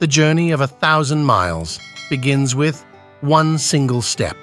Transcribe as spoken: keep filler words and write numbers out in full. The journey of a thousand miles begins with one single step.